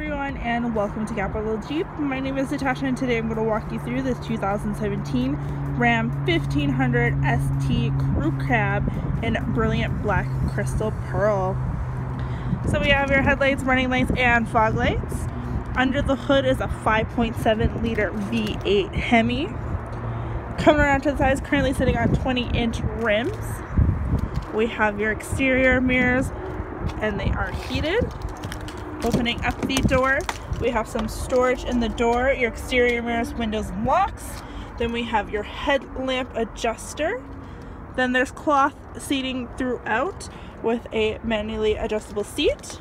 everyone, and welcome to Capital Jeep. My name is Natasha, and today I'm going to walk you through this 2017 Ram 1500 ST Crew Cab in Brilliant Black Crystal Pearl. So we have your headlights, running lights, and fog lights. Under the hood is a 5.7 liter V8 Hemi. Coming around to the sides, currently sitting on 20-inch rims. We have your exterior mirrors, and they are heated. Opening up the door, we have some storage in the door, your exterior mirrors, windows, and locks. Then we have your headlamp adjuster. Then there's cloth seating throughout with a manually adjustable seat.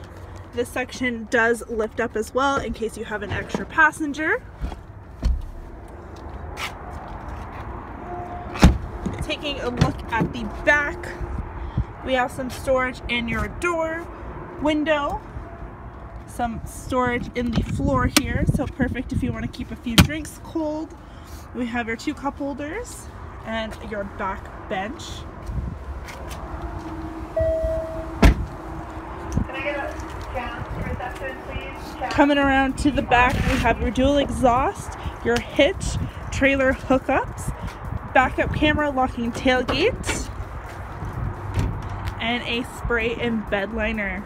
This section does lift up as well in case you have an extra passenger. Taking a look at the back, we have some storage in your door, window, some storage in the floor here, so perfect if you want to keep a few drinks cold. We have your two cup holders and your back bench. Can I get a gas reception, please? Coming around to the back, we have your dual exhaust, your hitch, trailer hookups, backup camera, locking tailgate, and a spray and bed liner.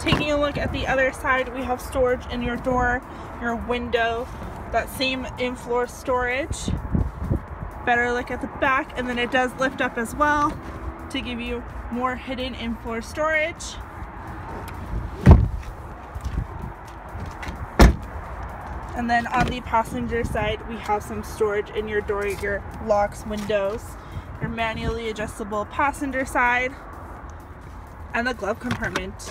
Taking a look at the other side, we have storage in your door, your window, that same in-floor storage. Better look at the back, and then it does lift up as well to give you more hidden in-floor storage. And then on the passenger side, we have some storage in your door, your locks, windows, your manually adjustable passenger side, and the glove compartment.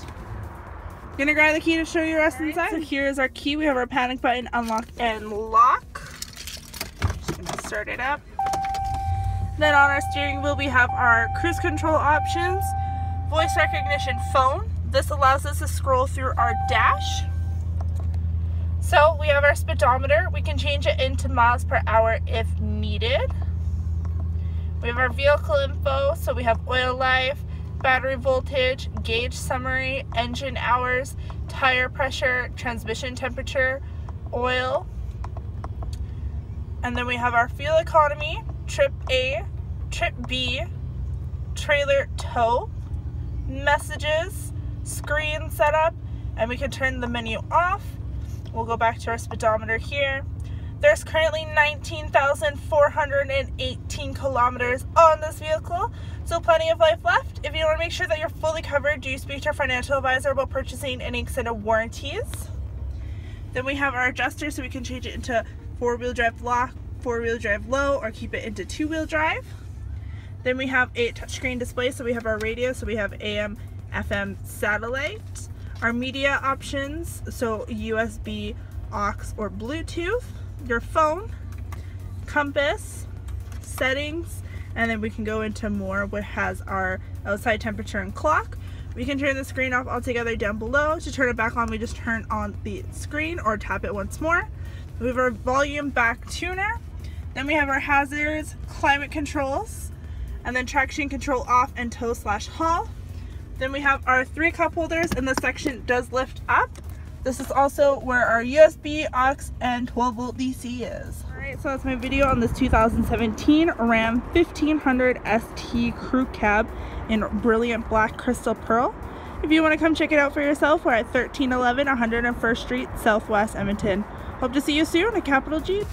Gonna grab the key to show you the rest inside. So here is our key. We have our panic button, unlock and lock. Just gonna start it up. Then on our steering wheel, we have our cruise control options, voice recognition phone. This allows us to scroll through our dash. So we have our speedometer. We can change it into miles per hour if needed. We have our vehicle info. So we have oil life, battery voltage, gauge summary, engine hours, tire pressure, transmission temperature, oil. And then we have our fuel economy, trip A, trip B, trailer tow, messages, screen setup, and we can turn the menu off. We'll go back to our speedometer here. There's currently 19,418 kilometers on this vehicle, so plenty of life left. If you want to make sure that you're fully covered, do speak to your financial advisor about purchasing any extended warranties. Then we have our adjuster, so we can change it into four-wheel drive lock, four-wheel drive low, or keep it into two-wheel drive. Then we have a touchscreen display, so we have our radio, so we have AM, FM, satellite. Our media options, so USB, aux, or Bluetooth. Your phone, compass, settings, and then we can go into more, which has our outside temperature and clock. We can turn the screen off altogether down below. To turn it back on, we just turn on the screen or tap it once more. We have our volume back tuner. Then we have our hazards, climate controls, and then traction control off and tow/haul. Then we have our three cup holders, and this section does lift up. This is also where our USB, aux, and 12 volt DC is. Alright, so that's my video on this 2017 Ram 1500 ST Crew Cab in Brilliant Black Crystal Pearl. If you want to come check it out for yourself, we're at 1311 101st Street, Southwest Edmonton. Hope to see you soon at Capital Jeep.